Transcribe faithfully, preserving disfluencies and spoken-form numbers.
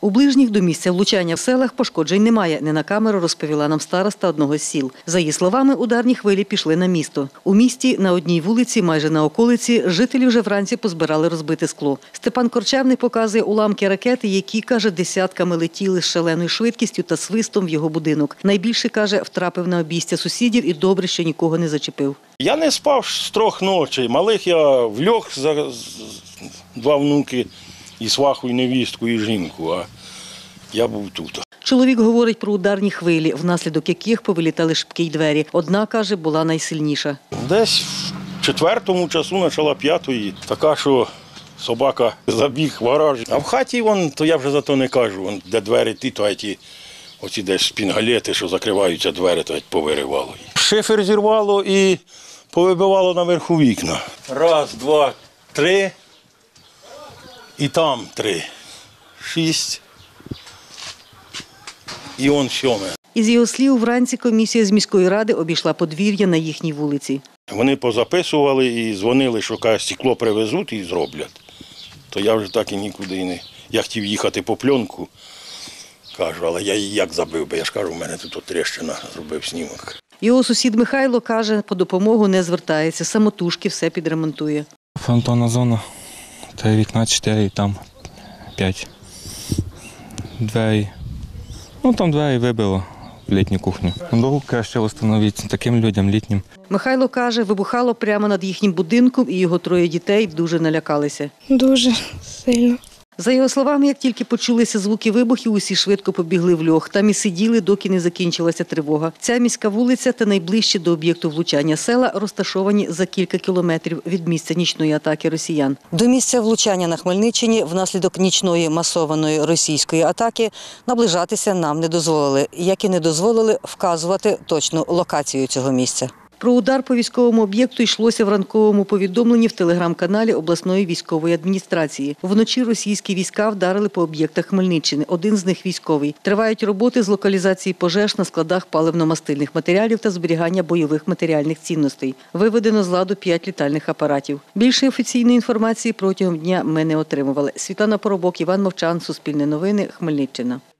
У ближніх до місця влучання в селах пошкоджень немає, не на камеру розповіла нам староста одного з сіл. За її словами, ударні хвилі пішли на місто. У місті, на одній вулиці, майже на околиці, жителі вже вранці позбирали розбите скло. Степан Корчавний показує уламки ракети, які, каже, десятками летіли з шаленою швидкістю та свистом в його будинок. Найбільше, каже, втрапив на обійстя сусідів і добре, що нікого не зачепив. Я не спав з трьох ночей. Малих я вльох, два внуки. І сваху, і невістку, і жінку, а я був тут. Чоловік говорить про ударні хвилі, внаслідок яких повилітали шибки й двері. Одна, каже, була найсильніша. Десь в четвертому часу, почала п'ятої, така, що собака забіг в гараж. А в хаті, вон, то я вже за то не кажу, вон, де двері ті, то ті, оці десь шпінгалети, що закриваються двері, то повиривало. Шифер зірвало і повибивало наверху вікна. Раз, два, три. І там три, шість, і он сьоме. Із його слів, вранці комісія з міської ради обійшла подвір'я на їхній вулиці. Вони позаписували і дзвонили, що каже, стекло привезуть і зроблять. То я вже так і нікуди не... Я хотів їхати по пленку, кажу, але я її як забив, бо я ж кажу, у мене тут тріщина, зробив снімок. Його сусід Михайло, каже, по допомогу не звертається, самотужки все підремонтує. Фронтовна зона. Три вікна, чотири, там п'ять. Двері. Ну, там двері вибило в літню кухню. Дорогу краще встановити таким людям літнім. Михайло каже, вибухало прямо над їхнім будинком і його троє дітей дуже налякалися. Дуже сильно. За його словами, як тільки почулися звуки вибухів, усі швидко побігли в льох. Там і сиділи, доки не закінчилася тривога. Ця міська вулиця та найближчі до об'єкту влучання села розташовані за кілька кілометрів від місця нічної атаки росіян. До місця влучання на Хмельниччині внаслідок нічної масованої російської атаки наближатися нам не дозволили. Як і не дозволили вказувати точну локацію цього місця. Про удар по військовому об'єкту йшлося в ранковому повідомленні в телеграм-каналі обласної військової адміністрації. Вночі російські війська вдарили по об'єктах Хмельниччини. Один з них військовий. Тривають роботи з локалізації пожеж на складах паливно-мастильних матеріалів та зберігання бойових матеріальних цінностей. Виведено з ладу п'ять літальних апаратів. Більше офіційної інформації протягом дня ми не отримували. Світлана Поробок, Іван Мовчан, Суспільне новини, Хмельниччина.